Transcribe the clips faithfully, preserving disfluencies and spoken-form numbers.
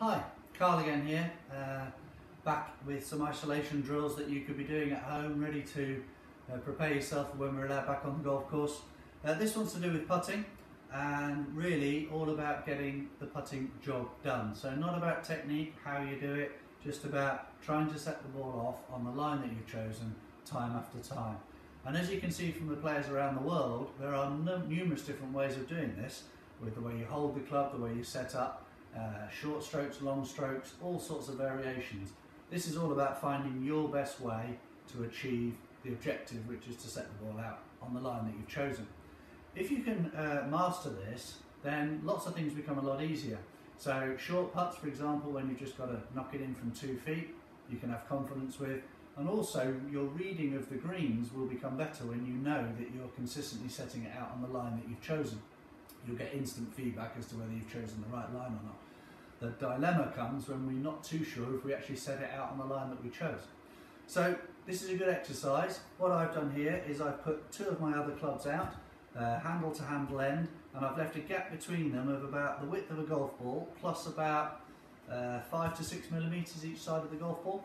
Hi, Carl again here, uh, back with some isolation drills that you could be doing at home, ready to uh, prepare yourself for when we're allowed back on the golf course. Uh, this one's to do with putting and really all about getting the putting job done. So not about technique, how you do it, just about trying to set the ball off on the line that you've chosen time after time. And as you can see from the players around the world, there are no, numerous different ways of doing this, with the way you hold the club, the way you set up, Uh, short strokes, long strokes, all sorts of variations. This is all about finding your best way to achieve the objective, which is to set the ball out on the line that you've chosen. If you can uh, master this, then lots of things become a lot easier. So short putts, for example, when you've just got to knock it in from two feet, you can have confidence with, and also your reading of the greens will become better when you know that you're consistently setting it out on the line that you've chosen. You'll get instant feedback as to whether you've chosen the right line or not. The dilemma comes when we're not too sure if we actually set it out on the line that we chose. So this is a good exercise. What I've done here is I've put two of my other clubs out, uh, handle to handle end, and I've left a gap between them of about the width of a golf ball plus about uh, five to six millimeters each side of the golf ball.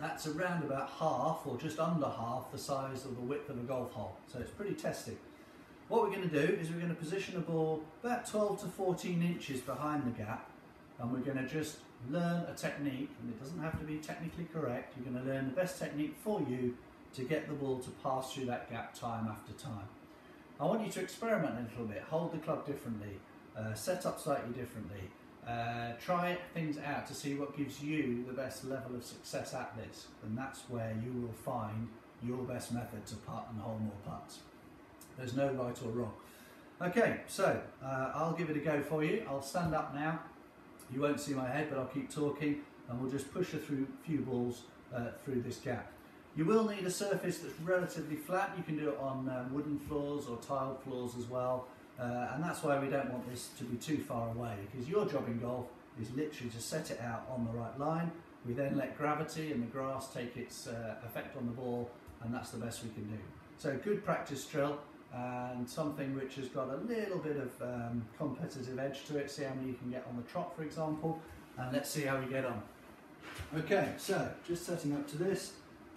That's around about half or just under half the size of the width of a golf hole. So it's pretty testing. What we're going to do is we're going to position a ball about twelve to fourteen inches behind the gap, and we're going to just learn a technique, and it doesn't have to be technically correct. You're going to learn the best technique for you to get the ball to pass through that gap time after time. I want you to experiment a little bit, hold the club differently, uh, set up slightly differently, uh, try things out to see what gives you the best level of success at this, and that's where you will find your best method to putt and hold more putts. There's no right or wrong. Okay, so uh, I'll give it a go for you. I'll stand up now. You won't see my head, but I'll keep talking, and we'll just push a through, few balls uh, through this gap. You will need a surface that's relatively flat. You can do it on uh, wooden floors or tiled floors as well, uh, and that's why we don't want this to be too far away, because your job in golf is literally to set it out on the right line. We then let gravity and the grass take its uh, effect on the ball, and that's the best we can do. So good practice drill, and something which has got a little bit of um, competitive edge to it. See how many you can get on the trot, for example, and let's see how we get on. Okay, so just setting up to this,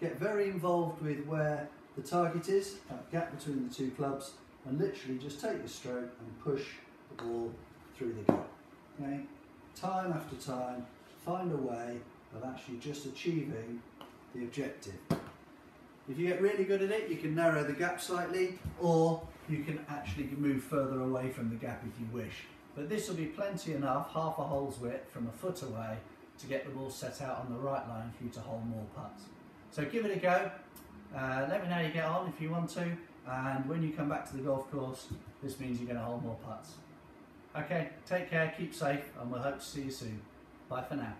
get very involved with where the target is, that gap between the two clubs, and literally just take the stroke and push the ball through the gap. Okay, time after time, find a way of actually just achieving the objective. If you get really good at it, you can narrow the gap slightly, or you can actually move further away from the gap if you wish. But this will be plenty enough, half a hole's width from a foot away, to get the ball set out on the right line for you to hold more putts. So give it a go. Uh, let me know how you get on if you want to. And when you come back to the golf course, this means you're going to hold more putts. Okay, take care, keep safe, and we'll hope to see you soon. Bye for now.